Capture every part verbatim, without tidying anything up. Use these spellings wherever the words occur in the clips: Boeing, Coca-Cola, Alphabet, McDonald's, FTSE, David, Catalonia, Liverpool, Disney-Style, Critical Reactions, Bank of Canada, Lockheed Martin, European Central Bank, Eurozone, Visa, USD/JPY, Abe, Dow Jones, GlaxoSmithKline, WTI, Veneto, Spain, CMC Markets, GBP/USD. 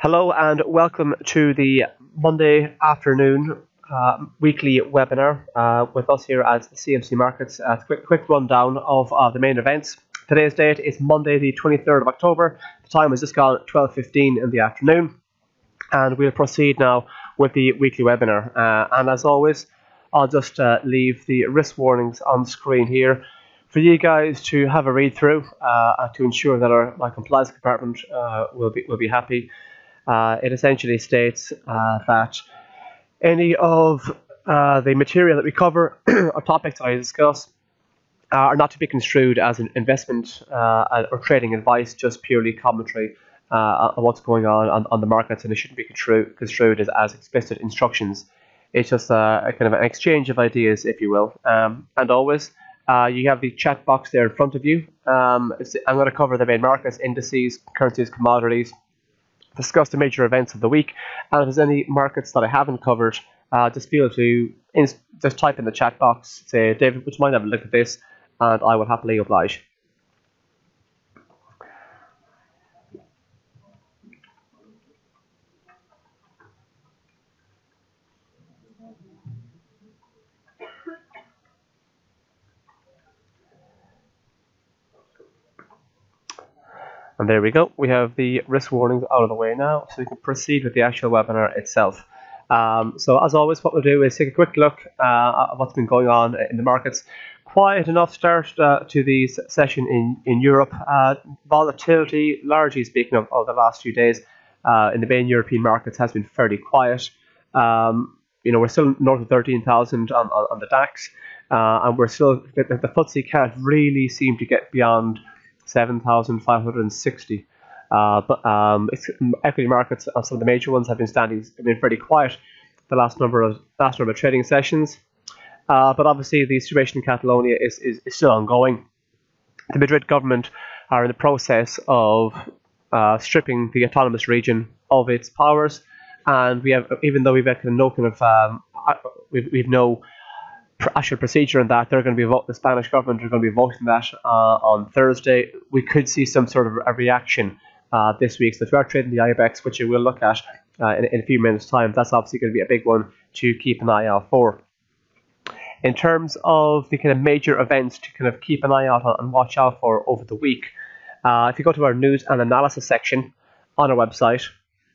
Hello and welcome to the Monday afternoon uh, weekly webinar uh, with us here at C M C Markets. A quick, quick rundown of uh, the main events. Today's date is Monday the twenty-third of October. The time is just gone twelve fifteen in the afternoon. And we'll proceed now with the weekly webinar. Uh, and as always, I'll just uh, leave the risk warnings on screen here for you guys to have a read through uh, to ensure that our, my compliance department uh, will, be, will be happy. Uh, it essentially states uh, that any of uh, the material that we cover or topics I discuss uh, are not to be construed as an investment uh, or trading advice, just purely commentary uh, on what's going on, on on the markets, and it shouldn't be construed as, as explicit instructions. It's just uh, a kind of an exchange of ideas, if you will. Um, and always, uh, you have the chat box there in front of you. Um, I'm going to cover the main markets, indices, currencies, commodities, discuss the major events of the week, and if there's any markets that I haven't covered, uh, just feel to just type in the chat box, say, David, would you mind having a look at this, and I will happily oblige. And there we go. We have the risk warnings out of the way now, so we can proceed with the actual webinar itself. Um, so as always, what we'll do is take a quick look uh, at what's been going on in the markets. Quiet enough start uh, to the session in, in Europe. Uh, volatility, largely speaking, of, of the last few days uh, in the main European markets has been fairly quiet. Um, you know, we're still north of thirteen thousand on, on, on the DAX, uh, and we're still, the, the F T S E can't really seem to get beyond seven thousand five hundred sixty. Uh, but um, equity markets, some of the major ones, have been standing, have been pretty quiet the last number of last number of trading sessions. Uh, but obviously, the situation in Catalonia is, is is still ongoing. The Madrid government are in the process of uh, stripping the autonomous region of its powers, and we have, even though we've had no kind of um, we've we've no actual procedure in that, they're going to be vote, the Spanish government are going to be voting that uh, on Thursday. We could see some sort of a reaction uh, this week. So if you are trading the I BEX, which you will look at uh, in, in a few minutes' time, that's obviously going to be a big one to keep an eye out for. In terms of the kind of major events to kind of keep an eye out on and watch out for over the week, uh, if you go to our news and analysis section on our website,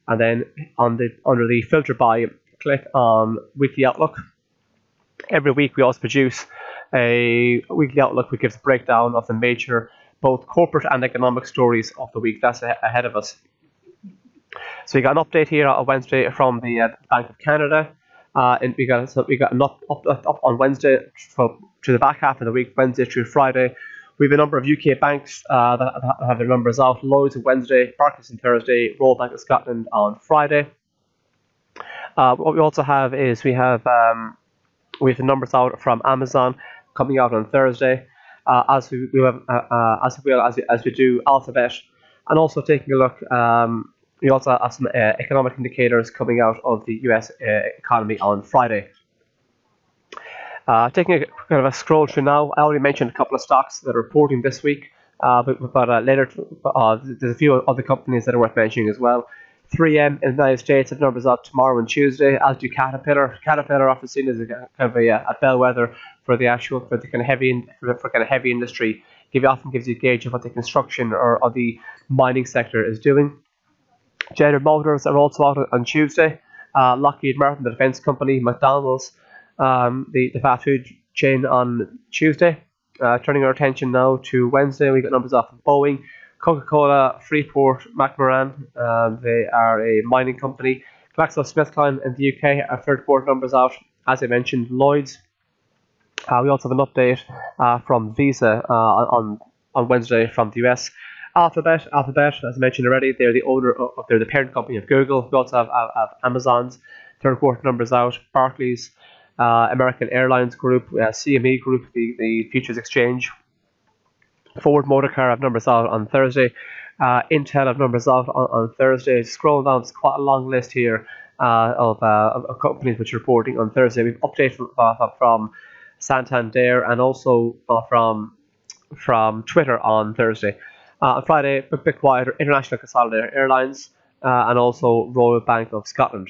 and then on the under the filter by, click on weekly outlook. Every week we also produce a weekly outlook which gives a breakdown of the major both corporate and economic stories of the week that's ahead of us. So we got an update here on Wednesday from the uh, Bank of Canada, uh, and we got so we got an up, up, up on Wednesday from, to the back half of the week, Wednesday through Friday. We have a number of U K banks uh, that have their numbers out. Lloyds on Wednesday, Barclays on Thursday, Royal Bank of Scotland on Friday. Uh, what we also have is we have. Um, We have the numbers out from Amazon coming out on Thursday, uh, as we, we have, uh, uh, as we will, as we, as we do Alphabet, and also taking a look. Um, we also have some uh, economic indicators coming out of the U S uh, economy on Friday. Uh, taking a kind of a scroll through now, I already mentioned a couple of stocks that are reporting this week, uh, but, but uh, later uh, there's a few other companies that are worth mentioning as well. three M in the United States have numbers out tomorrow and Tuesday, as do Caterpillar. Caterpillar often seen as a kind of a, a bellwether for the actual for the kind of heavy for kind of heavy industry. Give often gives you a gauge of what the construction or, or the mining sector is doing. General Motors are also out on Tuesday. Uh, Lockheed Martin, the defense company, McDonald's, um, the the fast food chain, on Tuesday. Uh, turning our attention now to Wednesday, we got numbers out from Boeing, Coca-Cola, Freeport, McMoran, um, they are a mining company. GlaxoSmithKline in the U K, our third quarter numbers out, as I mentioned, Lloyds. Uh, we also have an update uh, from Visa uh, on, on Wednesday from the U S. Alphabet, Alphabet, as I mentioned already, they're the owner of, they're the parent company of Google. We also have, have, have Amazon's third quarter numbers out, Barclays, uh, American Airlines Group, uh, C M E Group, the, the Futures Exchange. Ford Motor Car have numbers out on Thursday. Uh, Intel have numbers out on, on Thursday. Scroll down, it's quite a long list here uh, of, uh, of companies which are reporting on Thursday. We've updated from, uh, from Santander and also uh, from from Twitter on Thursday. Uh, on Friday, a bit quieter, International Consolidated Airlines, uh, and also Royal Bank of Scotland.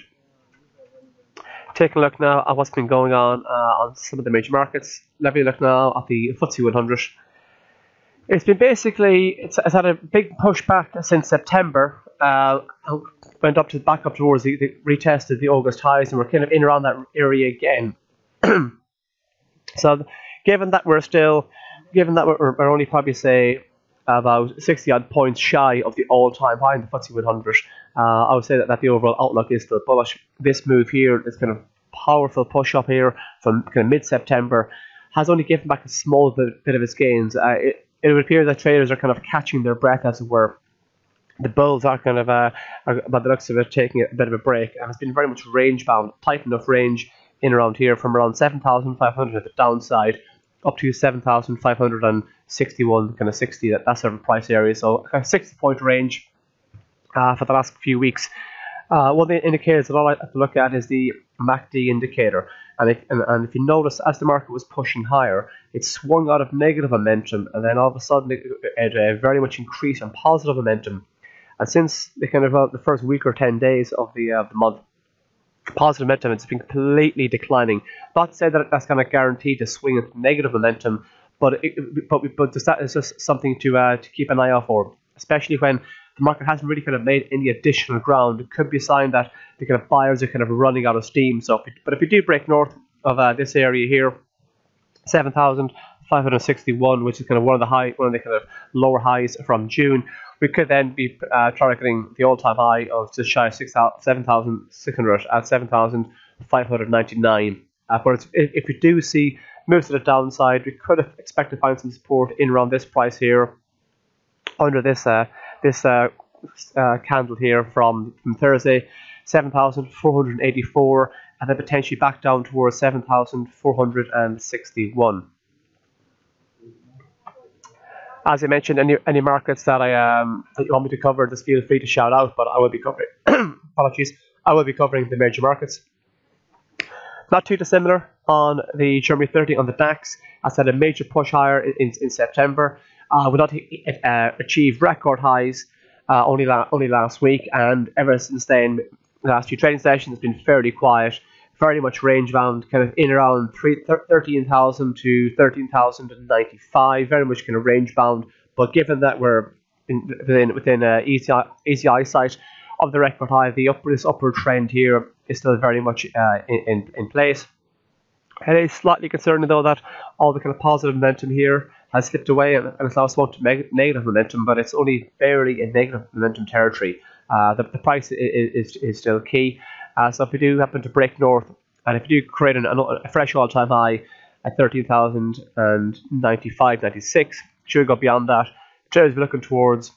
Taking a look now at what's been going on uh, on some of the major markets. Let me look now at the F T S E one hundred. It's been basically, it's, it's had a big push back since September. Uh, went up to back up towards the, the retested the August highs, and we're kind of in around that area again. So given that we're still, given that we're, we're only probably say about sixty odd points shy of the all-time high in the F T S E one hundred, uh, I would say that, that the overall outlook is still bullish. This move here, this kind of powerful push up here from kind of mid-September, has only given back a small bit, bit of its gains. Uh, it, it would appear that traders are kind of catching their breath, as it were. The bulls are kind of, uh, are, by the looks of it, taking a bit of a break, and it's been very much range-bound, tight enough range in around here from around seven thousand five hundred at the downside up to seven thousand five hundred sixty-one, kind of sixty, that, that sort of price area. So a sixty point range uh, for the last few weeks. Uh, one of the indicators that I like to look at is the M A C D indicator. And if, and, and if you notice, as the market was pushing higher, it swung out of negative momentum, and then all of a sudden it, it uh, very much increased in positive momentum. And since the kind of uh, the first week or ten days of the, uh, the month, positive momentum has been completely declining. Not to say that that's kind of guaranteed to swing into negative momentum, but it, but, but that is just something to uh, to keep an eye out for, especially when the market hasn't really kind of made any additional ground. It could be a sign that the kind of buyers are kind of running out of steam. So, if it, but if you do break north of uh, this area here, seven thousand five hundred sixty-one, which is kind of one of the high, one of the kind of lower highs from June, we could then be uh, targeting the all-time high of just shy of seven thousand six hundred at seven thousand five hundred ninety-nine. Uh, but if we do see moves to the downside, we could expect to find some support in around this price here, under this uh, this uh, uh, candle here from, from Thursday, seven thousand four hundred eighty-four, and then potentially back down towards seven thousand four hundred sixty-one. As I mentioned, any any markets that I um that you want me to cover, just feel free to shout out. But I will be covering apologies. I will be covering the major markets. Not too dissimilar on the Germany thirty on the DAX. I said a major push higher in in September. Uh, we not uh, achieve record highs uh, only la only last week, and ever since then, the last few trading sessions has been fairly quiet, very much range bound, kind of in around thirteen thousand to thirteen thousand ninety-five, very much kind of range bound. But given that we're in, within within uh, easy easy eyesight of the record high, the upper this upward trend here is still very much uh, in in place. It is slightly concerning though that all the kind of positive momentum here has slipped away and, and it's now swung to negative momentum, but it's only barely in negative momentum territory. Uh, the, the price is, is is still key. Uh, so if we do happen to break north, and if you do create an, a fresh all-time high at thirteen thousand ninety-five ninety-six, should we go beyond that, traders will be looking towards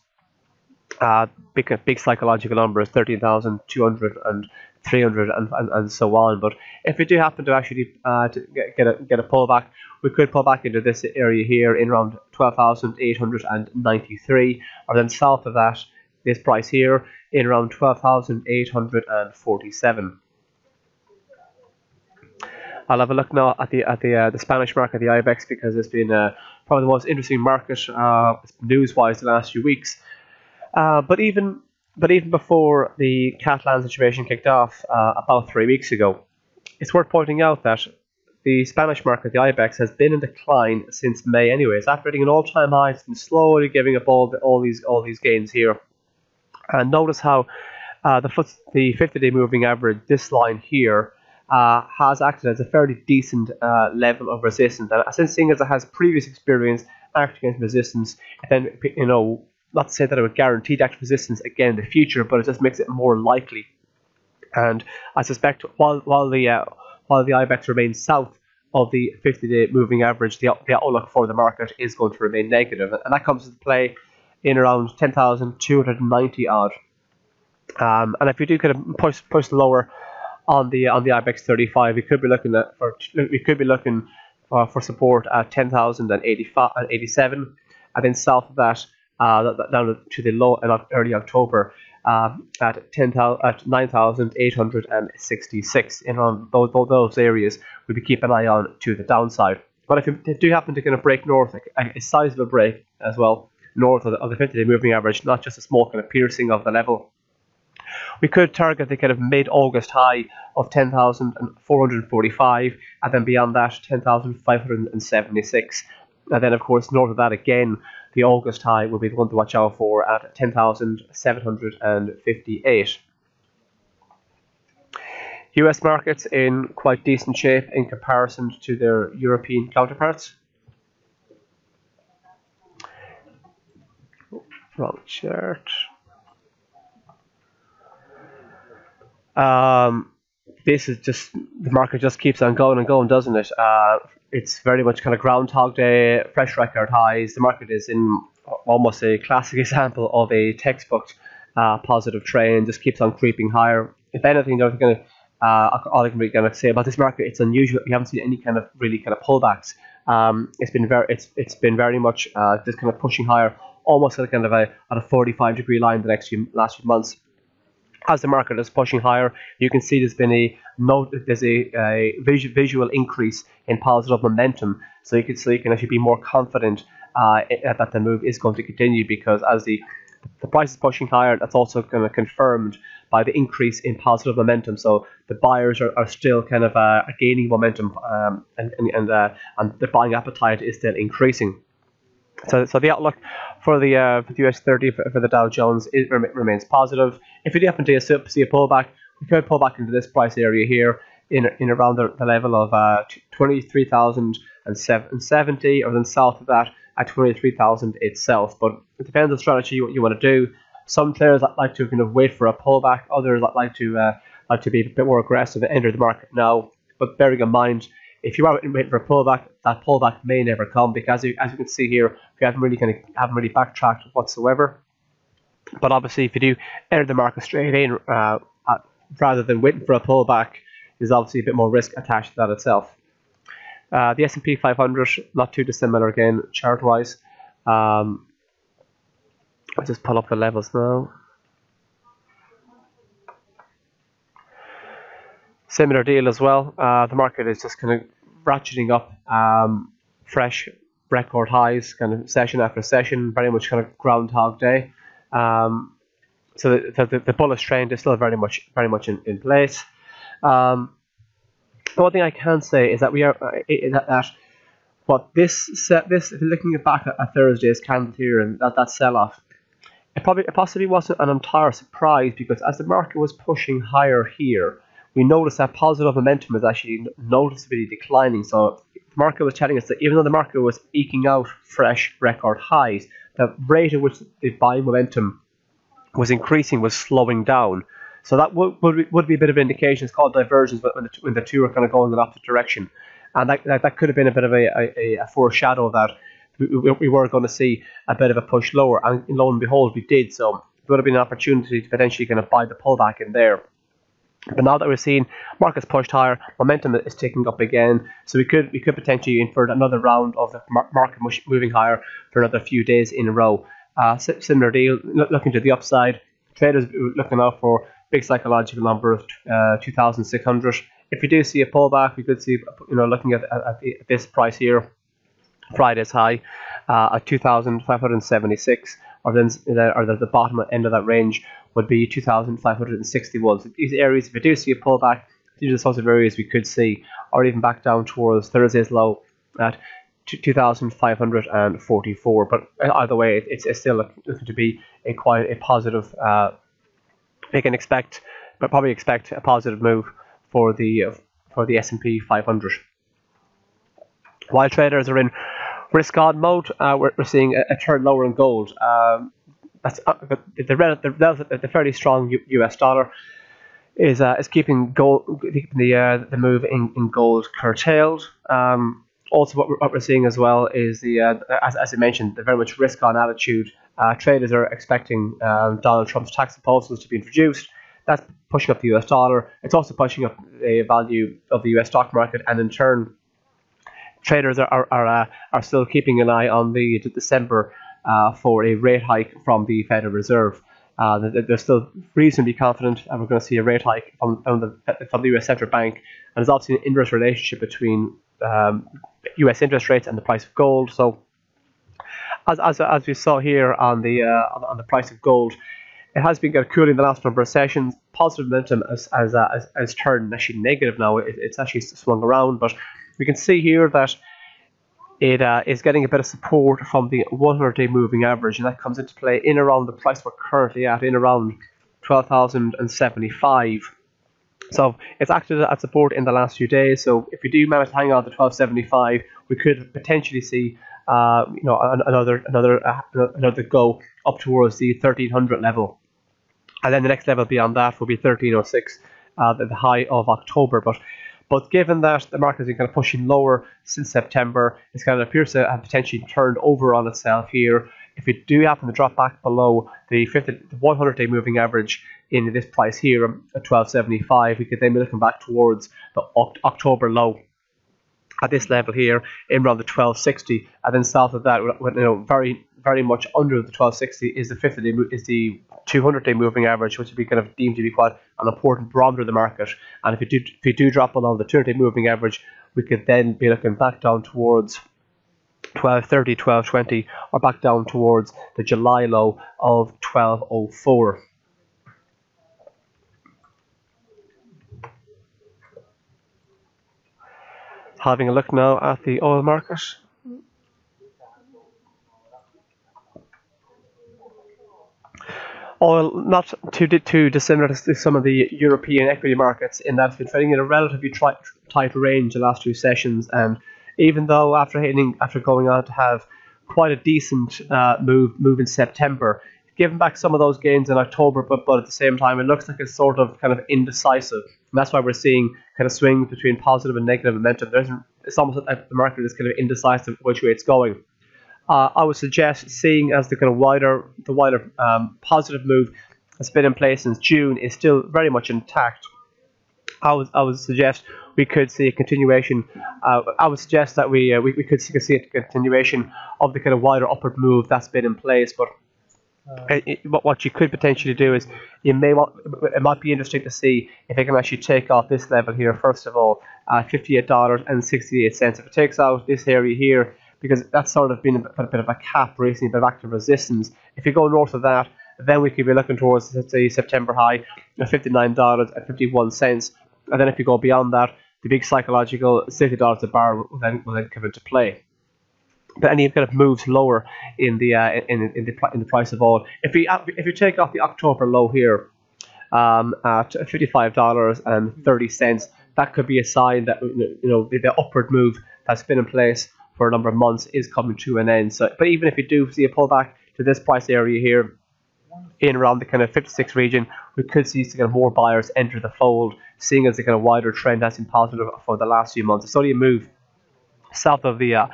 uh, big big psychological numbers, thirteen thousand two hundred and three hundred and, and, and so on. But if we do happen to actually uh, to get, get, a, get a pullback, we could pull back into this area here in around twelve thousand eight hundred ninety-three, or then south of that, this price here in around twelve thousand eight hundred forty-seven. I'll have a look now at the at the uh, the Spanish market, the IBEX, because it's been uh, probably the most interesting market uh, news-wise the last few weeks. Uh, but even but even before the Catalan situation kicked off uh, about three weeks ago, it's worth pointing out that the Spanish market, the IBEX, has been in decline since May. Anyways, after hitting an all-time high, it's been slowly giving up all the, all these all these gains here. And notice how uh, the fifty-day moving average, this line here, uh, has acted as a fairly decent uh, level of resistance. And since seeing as it has previous experience acting against resistance, then, you know, not to say that it would guarantee that resistance again in the future, but it just makes it more likely. And I suspect while while the uh, while the IBEX remains south of the fifty-day moving average, the, the outlook for the market is going to remain negative, and that comes into play in around ten thousand two hundred ninety odd, um, and if you do kind of push push lower on the on the IBEX thirty-five, we could be looking at for we could be looking uh, for support at ten thousand eighty-seven, and then south of that, uh, down to the low in early October uh, at nine thousand eight hundred sixty-six. In around those those areas, we'll be keeping an eye on to the downside. But if you do happen to kind of break north, a, a sizable break as well, north of the fifty-day moving average, not just a small kind of piercing of the level, We could target the kind of mid-August high of ten thousand four hundred forty-five, and then beyond that, ten thousand five hundred seventy-six. And then, of course, north of that again, the August high will be the one to watch out for at ten thousand seven hundred fifty-eight. U S markets in quite decent shape in comparison to their European counterparts. Oh, wrong chart. Um, this is just, the market just keeps on going and going, doesn't it? Uh, it's very much kind of Groundhog Day, fresh record highs. The market is in almost a classic example of a textbook uh, positive trend, just keeps on creeping higher. If anything, they're going to, Uh, all I can really kind of say about this market, it's unusual. We haven't seen any kind of really kind of pullbacks. Um, it's been very, it's it's been very much uh, just kind of pushing higher, almost at a kind of a at a forty-five degree line the next few last few months. As the market is pushing higher, you can see there's been a note, there's a, a visual visual increase in positive momentum. So you can so you can actually be more confident uh, that the move is going to continue, because as the the price is pushing higher, that's also kind of confirmed by the increase in positive momentum. So the buyers are, are still kind of uh, gaining momentum, um, and and and, uh, and the buying appetite is still increasing. So so the outlook for the uh, for the U S thirty for, for the Dow Jones is, remains positive. If you do happen to see a pullback, we could pull back into this price area here in in around the, the level of uh, twenty-three thousand seventy, or then south of that at twenty-three thousand itself. But it depends on strategy, what you want to do. Some players like to kind of wait for a pullback. Others like to uh, like to be a bit more aggressive and enter the market now. But bearing in mind, if you are waiting for a pullback, that pullback may never come, because as you, as you can see here, we haven't really kind of haven't really backtracked whatsoever. But obviously, if you do enter the market straight in, uh, at, rather than waiting for a pullback, there's obviously a bit more risk attached to that itself. Uh, the S and P five hundred, not too dissimilar again, chart-wise. Um, I'll just pull up the levels now. Similar deal as well. Uh, the market is just kind of ratcheting up, um, fresh record highs, kind of session after session, very much kind of Groundhog Day. Um, so the, the, the bullish trend is still very much, very much in, in place. Um, The one thing I can say is that we are uh, that, that what this set this looking back at, at Thursday's candle here, and that that sell off, it probably it possibly wasn't an entire surprise, because as the market was pushing higher here, we noticed that positive momentum is actually noticeably declining. So the market was telling us that even though the market was eking out fresh record highs, the rate at which the buying momentum was increasing was slowing down. So that would, would, would be a bit of an indication. It's called divergence, but when the, when the two are kind of going in the opposite direction. And that, that, that could have been a bit of a, a, a foreshadow that we, we were going to see a bit of a push lower. And lo and behold, we did. So it would have been an opportunity to potentially kind of buy the pullback in there. But now that we're seeing markets pushed higher, momentum is ticking up again. So we could we could potentially infer another round of the market moving higher for another few days in a row. Uh, similar deal, looking to the upside. Traders looking out for big psychological number of uh, two thousand six hundred. If we do see a pullback, we could see, you know, looking at, at, the, at this price here, Friday's high uh, at two thousand five hundred seventy-six, or then or the, the bottom end of that range would be two thousand five hundred sixty-one. So these areas, if we do see a pullback, these are the sorts of areas we could see, or even back down towards Thursday's low at two thousand five hundred forty-four. But either way, it's, it's still looking to be a quite a positive. Uh, They can expect, but probably expect a positive move for the for the S and P five hundred. While traders are in risk-on mode, uh, we're, we're seeing a, a turn lower in gold. Um, that's uh, the, rel the, the the fairly strong U U.S. dollar is uh, is keeping gold keeping the uh, the move in, in gold curtailed. Um, also, what we're, what we're seeing as well is the uh, as as I mentioned, the very much risk-on attitude. Uh, traders are expecting um, Donald Trump's tax proposals to be introduced. That's pushing up the U S dollar. It's also pushing up the value of the U S stock market, and in turn, traders are are are, uh, are still keeping an eye on the December uh, for a rate hike from the Federal Reserve. Uh, they're still reasonably confident that we're going to see a rate hike from, from the from the U S Central Bank, and there's obviously an inverse relationship between um, U S interest rates and the price of gold. So. As, as, as we saw here on the uh, on the price of gold, it has been kind of cooling the last number of sessions. positive momentum as as, uh, as, as turned actually negative now. It, it's actually swung around, but we can see here that it uh, is getting a bit of support from the one hundred day moving average, and that comes into play in around the price we're currently at, in around twelve thousand seventy-five. So it's acted as support in the last few days. So if we do manage to hang out the twelve seventy-five, we could potentially see uh, you know, another another uh, another go up towards the thirteen hundred level, and then the next level beyond that will be thirteen oh six, uh, the high of October. But But given that the market has been kind of pushing lower since September, it's kind of appears to have potentially turned over on itself here. If it do happen to drop back below the one hundred day moving average in this price here at twelve seventy-five, we could then be looking back towards the October low at this level here in around the twelve sixty, and then south of that, you know, very very much under the twelve sixty is the fifty day is the two hundred day moving average, which would be kind of deemed to be quite an important barometer of the market. And if you do if you do drop below the two hundred day moving average, we could then be looking back down towards twelve thirty, twelve twenty, or back down towards the July low of twelve oh four. Having a look now at the oil market. Oil not too too dissimilar to some of the European equity markets, in that it's been trading in a relatively tight range the last two sessions. And even though after hitting, after going on to have quite a decent uh, move move in September, given back some of those gains in October, but but at the same time, it looks like it's sort of kind of indecisive, and that's why we're seeing kind of swings between positive and negative momentum. There isn't, it's almost like the market is kind of indecisive which way it's going. Uh, I would suggest, seeing as the kind of wider the wider um, positive move that's been in place since June is still very much intact, I would I would suggest we could see a continuation. Uh, I would suggest that we, uh, we we could see a continuation of the kind of wider upward move that's been in place, but. Uh, it, what you could potentially do is you may want, it might be interesting to see if it can actually take off this level here first of all at fifty-eight dollars and sixty-eight cents. If it takes out this area here, because that's sort of been a bit, a bit of a cap recently, a bit of active resistance. If you go north of that, then we could be looking towards, let's say, September high of fifty-nine dollars and fifty-one cents, and then if you go beyond that, the big psychological sixty dollars a barrel will then, will then come into play. But any kind of moves lower in the uh, in in the in the price of oil. If we if you take off the October low here um, at fifty-five dollars and thirty cents, that could be a sign that, you know, the, the upward move that's been in place for a number of months is coming to an end. So, but even if you do see a pullback to this price area here, in around the kind of fifty-six region, we could see kind of more buyers enter the fold, seeing as the kind of wider trend has been positive for the last few months. It's only a move south of the. Uh,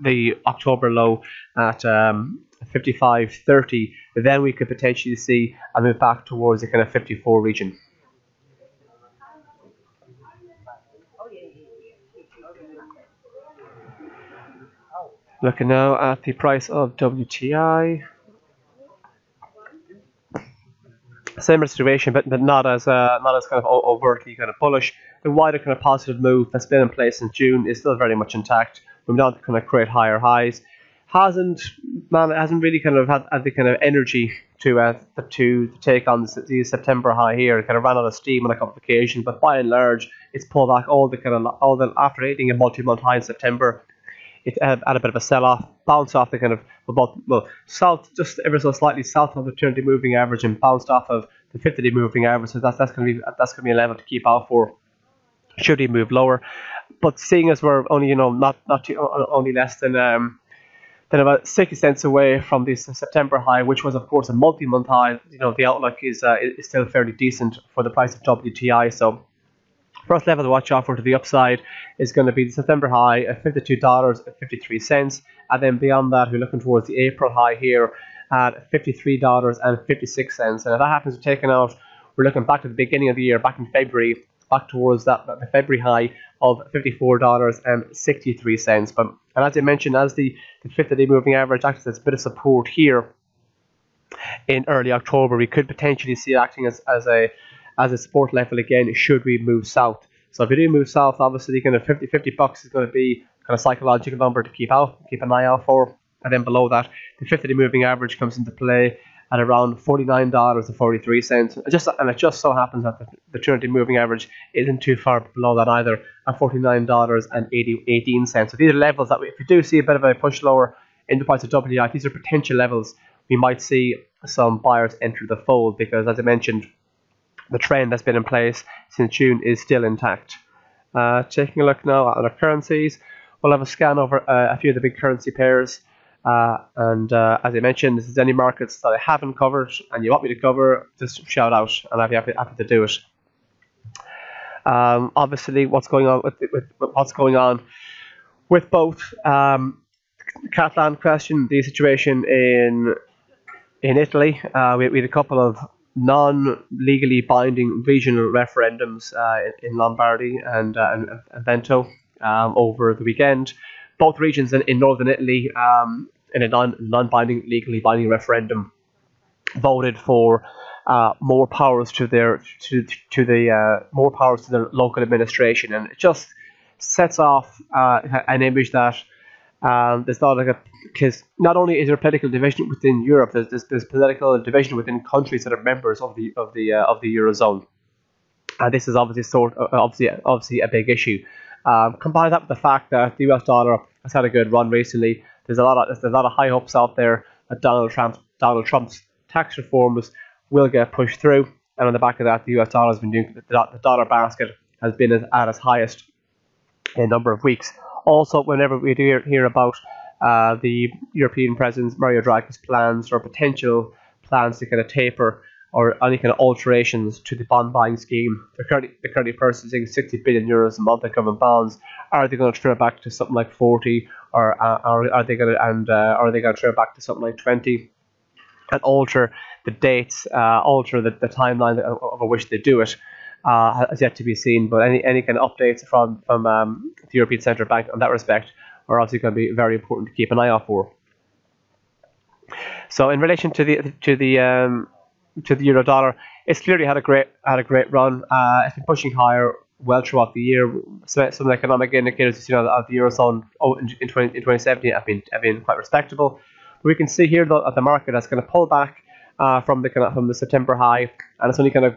the October low at um, fifty-five thirty, then we could potentially see a move back towards the kind of fifty-four region. Looking now at the price of W T I. Similar situation, but, but not as uh, not as kind of overtly kind of bullish. The wider kind of positive move that's been in place since June is still very much intact. We're not going to create higher highs. Hasn't man? Hasn't really kind of had, had the kind of energy to uh, to take on the, the September high here. It kind of ran out of steam on a couple of occasions, but by and large, it's pulled back all the kind of all the after hitting a multi-month high in September. It had, had a bit of a sell-off, bounced off the kind of about well south, just ever so slightly south of the two hundred day moving average, and bounced off of the fifty day moving average. So that's that's going to be that's going to be a level to keep out for. Should he move lower? But seeing as we're only, you know, not not too, only less than um than about sixty cents away from this September high, which was of course a multi-month high, you know, the outlook is uh, is still fairly decent for the price of W T I. So first level to watch out for to the upside is going to be the September high at fifty-two dollars and fifty-three cents, and then beyond that we're looking towards the April high here at fifty-three dollars and fifty-six cents. And if that happens to be taken out, we're looking back to the beginning of the year, back in February. Back towards that the February high of fifty-four dollars and sixty-three cents. But and as I mentioned, as the fifty day moving average acts as a bit of support here in early October, we could potentially see it acting as, as a as a support level again should we move south. So if you do move south, obviously kind of fifty bucks is going to be kind of psychological number to keep out, keep an eye out for. And then below that, the fifty day moving average comes into play. at around forty-nine dollars and forty-three cents. Just and it just so happens that the, the two hundred day moving average isn't too far below that either, at forty-nine dollars and eighteen cents. So these are levels that we, if we do see a bit of a push lower in the price of W T I, these are potential levels we might see some buyers enter the fold, because as I mentioned, the trend that's been in place since June is still intact. Uh, taking a look now at our currencies, we'll have a scan over uh, a few of the big currency pairs. Uh, and uh, as I mentioned, this is any markets that I haven't covered and you want me to cover, just shout out and I'll be happy, happy to do it. Um, obviously, what's going on with, with, with what's going on with both um, Catalan question, the situation in in Italy. Uh, we, we had a couple of non-legally binding regional referendums uh, in, in Lombardy and, uh, and, and Veneto um, over the weekend. Both regions in, in northern Italy, um, in a non, non-binding, legally binding referendum, voted for uh, more powers to their to to the uh, more powers to their local administration, and it just sets off uh, an image that um, there's not like a because not only is there political division within Europe, there's, there's there's political division within countries that are members of the of the uh, of the Eurozone, and this is obviously sort of, obviously obviously a big issue. Um, combine that with the fact that the U S dollar has had a good run recently. There's a lot of there's a lot of high hopes out there that Donald Trump's Donald Trump's tax reforms will get pushed through, and on the back of that, the U S dollar has been doing the dollar basket has been at its highest in a number of weeks. Also, whenever we do hear, hear about uh, the European President Mario Draghi's plans or potential plans to kind of taper or any kind of alterations to the bond buying scheme. They're currently, they're currently purchasing sixty billion euros a month of government bonds. Are they going to trim it back to something like forty, or uh, are, are they going to and uh, are they going to trim it back to something like twenty, and alter the dates, uh, alter the, the timeline over which they do it? Uh, has yet to be seen. But any any kind of updates from from um, the European Central Bank on that respect are obviously going to be very important to keep an eye out for. So in relation to the to the um, to the euro dollar, it's clearly had a great had a great run. Uh, it's been pushing higher well throughout the year. Some, some economic indicators you see now of the eurozone oh, in, in, twenty, in twenty seventeen have been have been quite respectable. But we can see here that the market has kind of pulled back uh, from the kind of, from the September high, and it's only kind of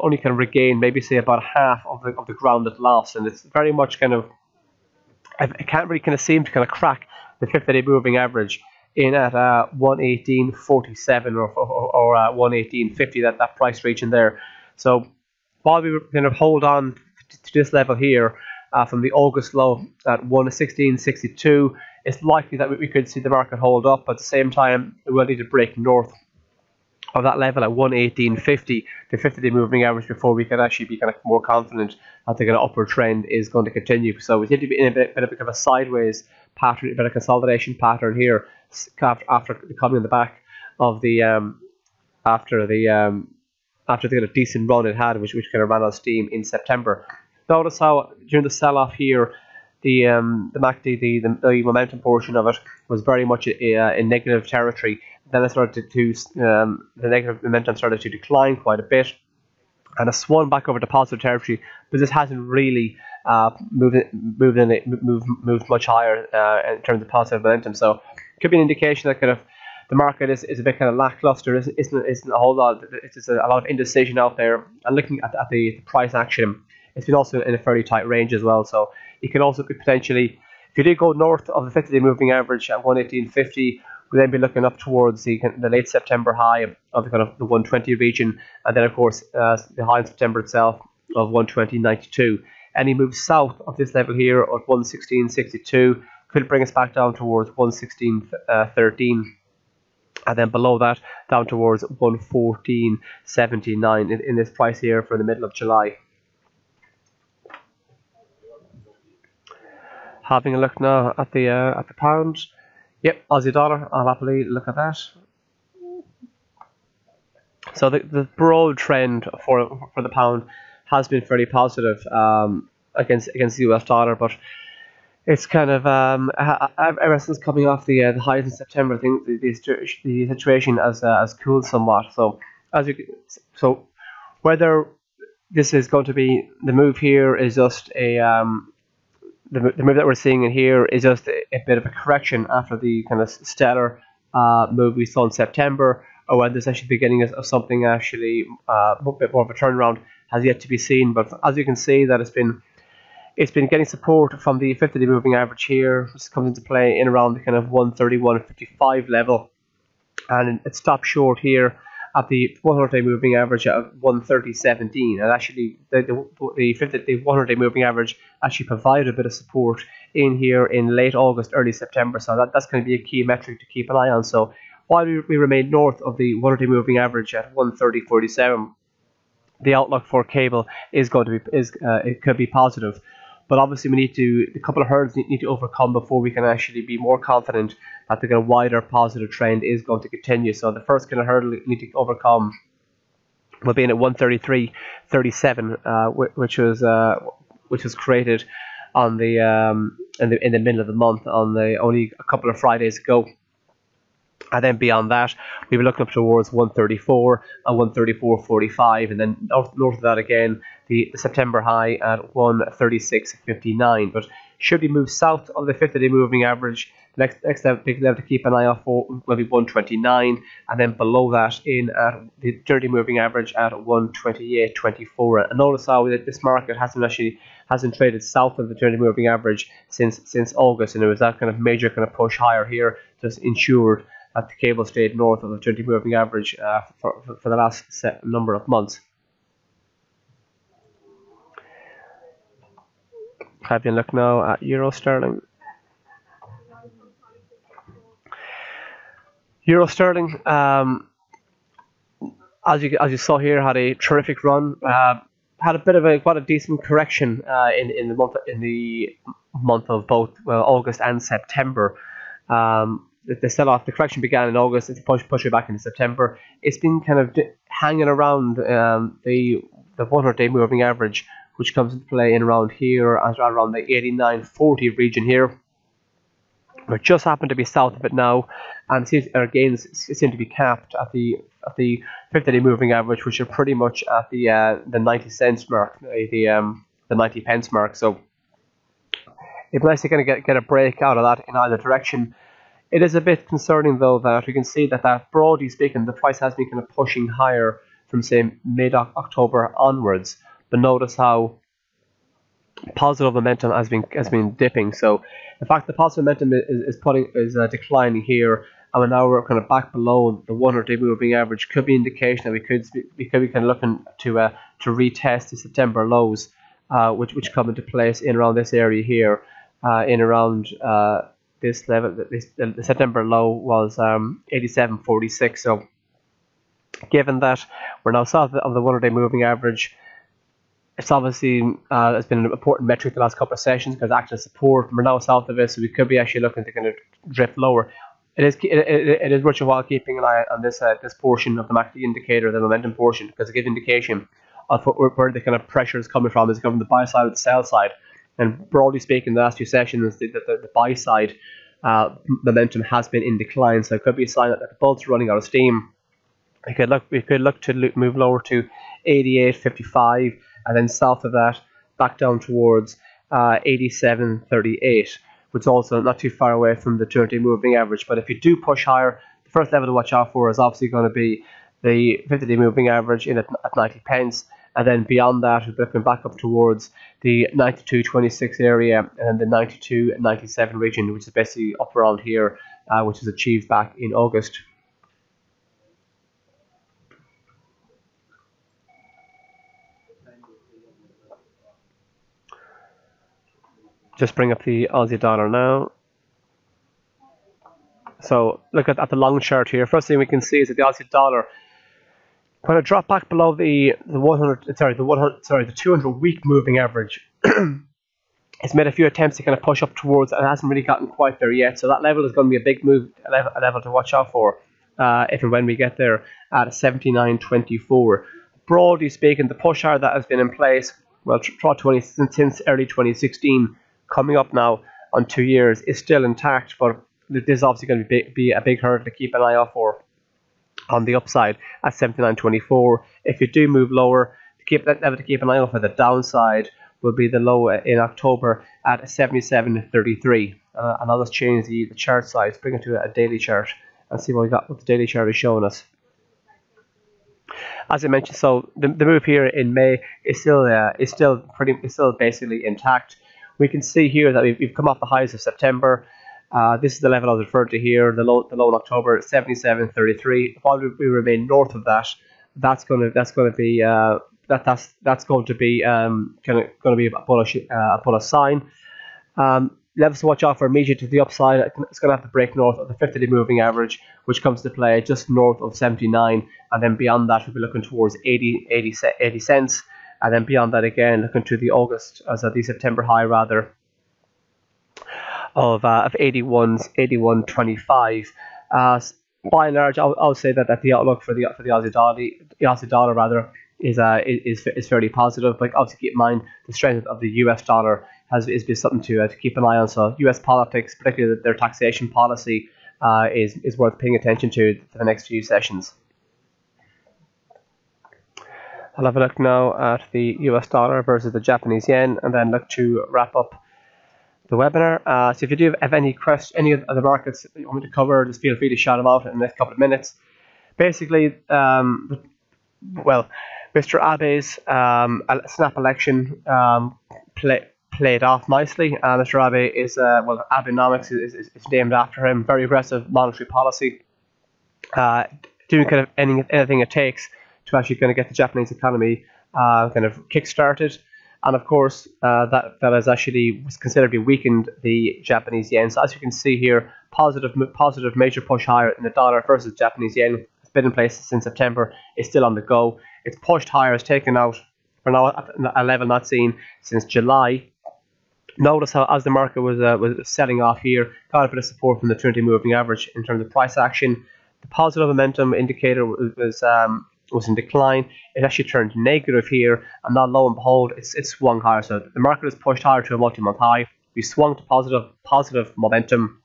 only kind of regained maybe say about half of the of the ground it lost, and it's very much kind of it can't really kind of seem to kind of crack the fifty day moving average in at uh, one eighteen forty-seven or, or, or uh, one eighteen fifty, that, that price region there. So while we were going to hold on to this level here uh, from the August low at one sixteen sixty-two, it's likely that we could see the market hold up, but at the same time it will need to break north of that level at one eighteen fifty, the fifty day moving average, before we can actually be kind of more confident that the kind of upward trend is going to continue. So we seem to be in a bit, bit of a sideways pattern, a bit of a consolidation pattern here after coming in the back of the um, after the um, after the kind of decent run it had, which which kind of ran out of steam in September. Notice how during the sell-off here, the um, the M A C D, the, the the momentum portion of it was very much a, a, in negative territory. Then it started to um, the negative momentum started to decline quite a bit, and it swung back over to positive territory. But this hasn't really uh, moved moved in it moved moved much higher uh, in terms of positive momentum. So could be an indication that kind of the market is, is a bit kind of lackluster, isn't isn't, isn't a whole lot. It's just a, a lot of indecision out there. And looking at, at the, the price action, it's been also in a fairly tight range as well. So it could also be potentially, if you did go north of the fifty-day moving average at one eighteen fifty, we'll then be looking up towards the, the late September high of the kind of the one twenty region, and then of course uh, the high in September itself of one twenty ninety-two. Any move south of this level here at one sixteen sixty-two. Could bring us back down towards one sixteen thirteen, uh, and then below that down towards one fourteen seventy-nine in, in this price here for the middle of July. Having a look now at the uh, at the pound. Yep, Aussie dollar. I'll happily look at that. So the the broad trend for for the pound has been fairly positive um, against against the U S dollar, but it's kind of um, ever since coming off the, uh, the highs in September, I think the, the, the situation has uh, has cooled somewhat. So as you, so whether this is going to be the move here is just a um, the the move that we're seeing in here is just a, a bit of a correction after the kind of stellar uh, move we saw in September, or at the session beginning of something actually uh, a bit more of a turnaround has yet to be seen. But as you can see, that it's been it's been getting support from the fifty-day moving average here, which comes into play in around the kind of one thirty-one fifty-five level, and it stopped short here at the one hundred day moving average at one thirty seventeen, and actually the the fifty day one hundred day moving average actually provided a bit of support in here in late August, early September. So that, that's going to be a key metric to keep an eye on. So while we, we remain north of the one hundred day moving average at one thirty forty-seven, the outlook for cable is going to be is uh, it could be positive. But obviously we need to, a couple of hurdles need to overcome before we can actually be more confident that the kind of wider positive trend is going to continue. So the first kind of hurdle we need to overcome will be in at one thirty-three thirty-seven, uh, which was uh, which was created on the um, in the in the middle of the month, on the only a couple of Fridays ago. And then beyond that, we were looking up towards one thirty-four and one thirty-four forty-five, and then north, north of that again, the September high at one thirty-six fifty-nine. But should we move south of the fifty-day moving average, the next next level, big level to keep an eye out for will be one twenty-nine, and then below that in at the thirty-day moving average at one twenty-eight twenty-four. And notice how this market hasn't actually hasn't traded south of the thirty-day moving average since since August, and it was that kind of major kind of push higher here just ensured that the cable stayed north of the thirty moving average uh, for, for, for the last set number of months. Have you look now at Euro Sterling? Euro Sterling, um, as you as you saw here, had a terrific run. Uh, had a bit of a quite a decent correction uh, in in the month in the month of both well, August and September. Um, The sell-off, the correction began in August. It's pushed pushed back into September. It's been kind of hanging around um, the the one hundred day moving average, which comes into play in around here, around the eighty-nine forty region here. We just happen to be south of it now, and it seems our gains seem to be capped at the at the fifty day moving average, which are pretty much at the uh, the ninety cents mark, the um the ninety pence mark. So it's nice to kind of get get a break out of that in either direction. It is a bit concerning, though, that we can see that, that broadly speaking, the price has been kind of pushing higher from, say, mid-October onwards. But notice how positive momentum has been has been dipping. So, in fact, the positive momentum is is putting is uh, declining here, and now we're kind of back below the one hundred day moving average. Could be indication that we could we could be kind of looking to uh, to retest the September lows, uh, which which come into place in around this area here, uh, in around. Uh, This level, this, the September low was um, eighty-seven forty-six. So, given that we're now south of the one hundred day moving average, it's obviously uh, it's been an important metric the last couple of sessions because active support. We're now south of it, so we could be actually looking to kind of drift lower. It is it, it, it is worth your while keeping an eye on this uh, this portion of the M A C D indicator, the momentum portion, because it gives indication of where the kind of pressure is coming from. Is it coming from the buy side or the sell side? And broadly speaking, the last few sessions, the, the, the buy side uh, momentum has been in decline, so it could be a sign that the bulls are running out of steam. We could look, we could look to move lower to eighty-eight fifty-five, and then south of that, back down towards uh, eighty-seven thirty-eight, which is also not too far away from the two hundred day moving average. But if you do push higher, the first level to watch out for is obviously going to be the fifty day moving average in at, at ninety pence. And then beyond that, we're looking back up towards the ninety-two twenty-six area and the ninety-two ninety-seven region, which is basically up around here, uh, which was achieved back in August. Just bring up the Aussie dollar now. So look at, at the long chart here. First thing we can see is that the Aussie dollar, when I drop back below the the one hundred, sorry the one hundred, sorry the two hundred week moving average, it's made a few attempts to kind of push up towards, and it hasn't really gotten quite there yet. So that level is going to be a big move, a level, a level to watch out for, uh, if and when we get there at seventy-nine twenty-four. Broadly speaking, the push higher that has been in place, well, throughout twenty since early twenty sixteen, coming up now on two years is still intact, but this is obviously going to be be a big hurdle to keep an eye out for on the upside at seventy-nine twenty-four. If you do move lower, to keep that level to keep an eye on for the downside will be the low in October at seventy-seven thirty-three. Uh, and I'll just change the, the chart size, bring it to a daily chart and see what we got, what the daily chart is showing us. as I mentioned, so the, the move here in May is still uh, is still pretty is still basically intact. We can see here that we've, we've come off the highs of September. Uh, this is the level I was referred to here, the low the low in October, seventy-seven thirty-three. While we, we remain north of that, that's gonna that's gonna be uh, that that's that's going to be um gonna gonna be a bullish uh, a bullish sign. Um, Levels to watch out for immediate to the upside. It's going to have to break north of the fifty-day moving average, which comes to play just north of seventy-nine, and then beyond that we'll be looking towards eighty, eighty, eighty cents, and then beyond that again looking to the August, as so the September high rather, of uh, of eighty-one, eighty-one twenty-five. Uh, by and large, I'll, I'll say that, that the outlook for the for the Aussie dollar, the Aussie dollar rather, is uh is is fairly positive. But obviously keep in mind the strength of the U S dollar. Has is something to uh, to keep an eye on. So U S politics, particularly their taxation policy, uh, is is worth paying attention to for the next few sessions. I'll have a look now at the U S dollar versus the Japanese yen, and then look to wrap up the webinar. Uh, so if you do have any questions, any of the markets you want me to cover, just feel free to shout them out in the next couple of minutes. Basically, um, well, Mister Abe's um, snap election um, play. played off nicely. Uh, Mister Abe is, uh, well, Abenomics is, is, is named after him. Very aggressive monetary policy, uh, doing kind of any, anything it takes to actually kind of get the Japanese economy uh, kind of kick-started. And of course, uh, that, that has actually considerably weakened the Japanese yen. So as you can see here, positive, positive major push higher in the dollar versus Japanese yen. It's been in place since September. It's still on the go. It's pushed higher. It's taken out for now a level not seen since July. Notice how as the market was uh, was selling off here, got a bit of support from the twenty-day moving average in terms of price action. The positive momentum indicator was um, was in decline. It actually turned negative here, and now lo and behold, it's it swung higher. So the market is pushed higher to a multi-month high. We swung to positive positive momentum.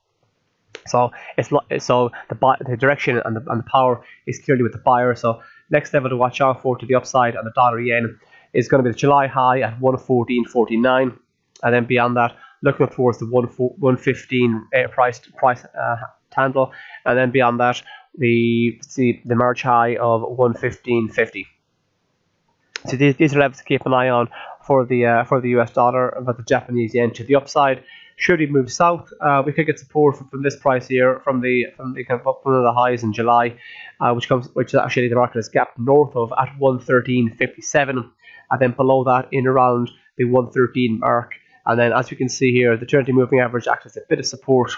So it's so the buy, the direction and the and the power is clearly with the buyer. So next level to watch out for to the upside on the dollar yen is going to be the July high at one fourteen forty-nine. And then beyond that, looking up towards the one fifteen uh, price price uh, handle, and then beyond that, the the, the March high of one fifteen fifty. So these these are levels to keep an eye on for the uh, for the U S dollar, and for the Japanese yen to the upside. Should we move south, uh, we could get support from, from this price here, from the from the kind of up one of the highs in July, uh, which comes which actually the market has gapped north of at one thirteen fifty-seven, and then below that in around the one thirteen mark. And then, as we can see here, the twenty-day moving average acts as a bit of support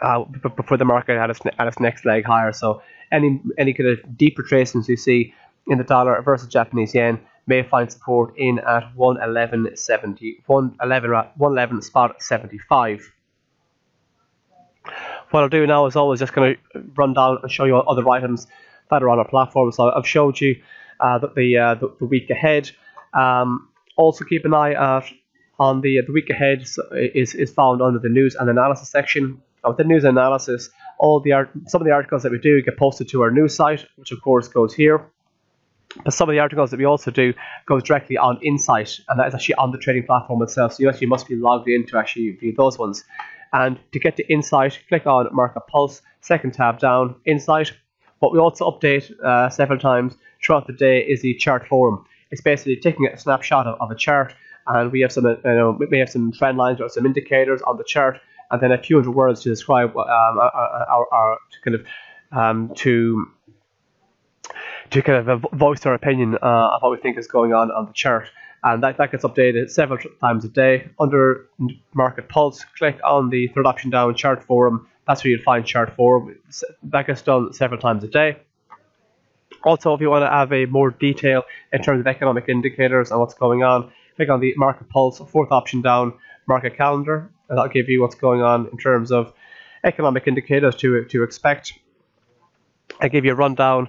uh, before the market had its, had its next leg higher. So any any kind of deep retracements you see in the dollar versus Japanese yen may find support in at one eleven spot seventy-five. What I'll do now is always just going to run down and show you other items that are on our platform. So I've showed you uh, the the, uh, the the week ahead. Um, also keep an eye out. On the, the week ahead is is found under the news and analysis section. Now, with the news and analysis, all the art, some of the articles that we do get posted to our news site, which of course goes here. But some of the articles that we also do goes directly on Insight, and that is actually on the trading platform itself. So you actually must be logged in to actually view those ones. And to get to Insight, click on Market Pulse, second tab down, Insight. What we also update uh, several times throughout the day is the chart forum. It's basically taking a snapshot of, of a chart. And we have some, you know, we have some trend lines or some indicators on the chart, and then a few hundred words to describe um, our, our, our to kind of um, to to kind of voice our opinion uh, of what we think is going on on the chart, and that that gets updated several times a day. Under Market Pulse, click on the third option down, Chart Forum. That's where you'll find Chart Forum. That gets done several times a day. Also, if you want to have a more detail in terms of economic indicators and what's going on, click on the Market Pulse, fourth option down, Market Calendar, and that'll give you what's going on in terms of economic indicators to to expect. I give you a rundown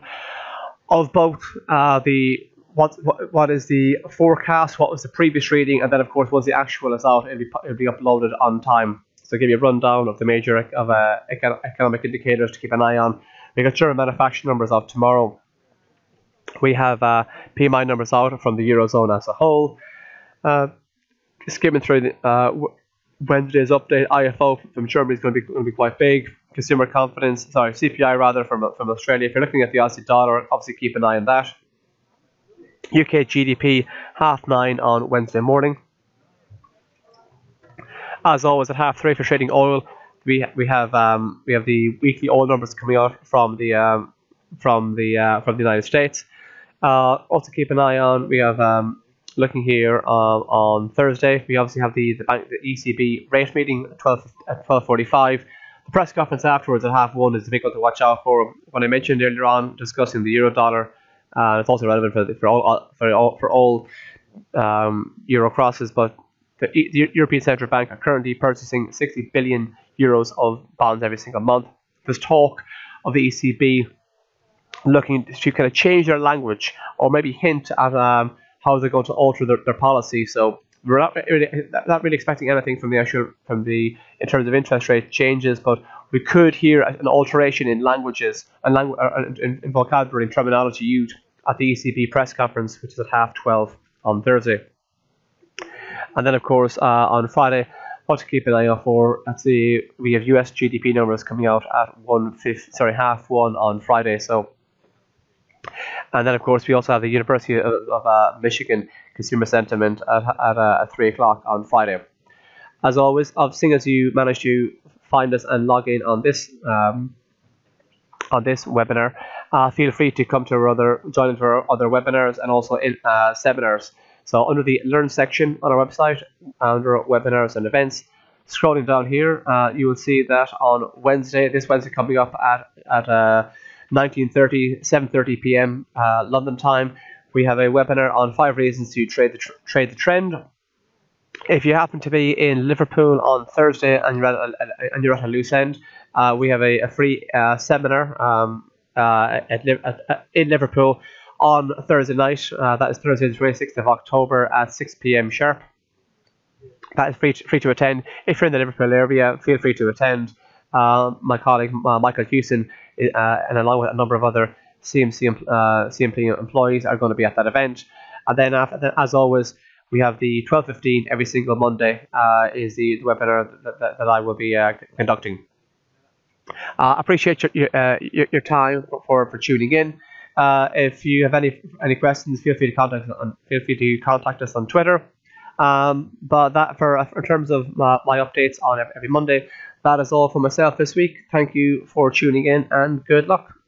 of both uh, the what, what what is the forecast, what was the previous reading, and then of course once the actual is out, it'll be it'll be uploaded on time. So I'll give you a rundown of the major of uh, economic indicators to keep an eye on. We got German manufacturing numbers out tomorrow. We have uh, P M I numbers out from the Eurozone as a whole. Uh, skimming through the, uh, Wednesday's update, I F O from Germany is going to be going to be quite big. Consumer confidence, sorry, C P I rather from from Australia. If you're looking at the Aussie dollar, obviously keep an eye on that. U K G D P half nine on Wednesday morning. As always, at half three for trading oil, we we have um, we have the weekly oil numbers coming out from the um, from the uh, from the United States. Uh, also keep an eye on, we have um, looking here uh, on Thursday. We obviously have the the, bank, the E C B rate meeting at twelve at twelve forty five. The press conference afterwards at half one is the big one to watch out for. When I mentioned earlier on discussing the euro dollar, uh, it's also relevant for the, for all for all for all um, euro crosses. But the, the European Central Bank are currently purchasing sixty billion euros of bonds every single month. There's talk of the E C B looking to kind of change their language, or maybe hint at um, how they're going to alter their, their policy. So we're not really, not really expecting anything from the actual from the in terms of interest rate changes, but we could hear an alteration in languages and langu in, in vocabulary and terminology used at the E C B press conference, which is at half twelve on Thursday. And then, of course, uh, on Friday, what to keep an eye out for? Let's see, we have U S G D P numbers coming out at one fifth, sorry, half one on Friday. So, and then, of course, we also have the University of, of uh, Michigan consumer sentiment at at, uh, at three o'clock on Friday. As always, I've seen as you manage to find us and log in on this um, on this webinar, uh, feel free to come to our other join into our other webinars and also in uh, seminars. So under the Learn section on our website, under Webinars and Events, scrolling down here, uh, you will see that on Wednesday, this Wednesday coming up at at uh, nineteen thirty, seven thirty p m uh, London time, we have a webinar on five reasons to trade the tr trade the trend. If you happen to be in Liverpool on Thursday and you're at a, and you're at a loose end, uh, we have a, a free uh, seminar um, uh, at, at, at in Liverpool on Thursday night. Uh, that is Thursday the twenty-sixth of October at six p m sharp. That is free to, free to attend. If you're in the Liverpool area, feel free to attend. Uh, my colleague uh, Michael Hewson uh, and along with a number of other C M C uh, C M P employees are going to be at that event. And then, after that, as always, we have the twelve fifteen every single Monday uh, is the webinar that, that, that I will be uh, conducting. I uh, appreciate your your, uh, your your time for for tuning in. Uh, if you have any any questions, feel free to contact on, feel free to contact us on Twitter. Um, but that for in terms of my, my updates on every Monday, that is all for myself this week. Thank you for tuning in and good luck.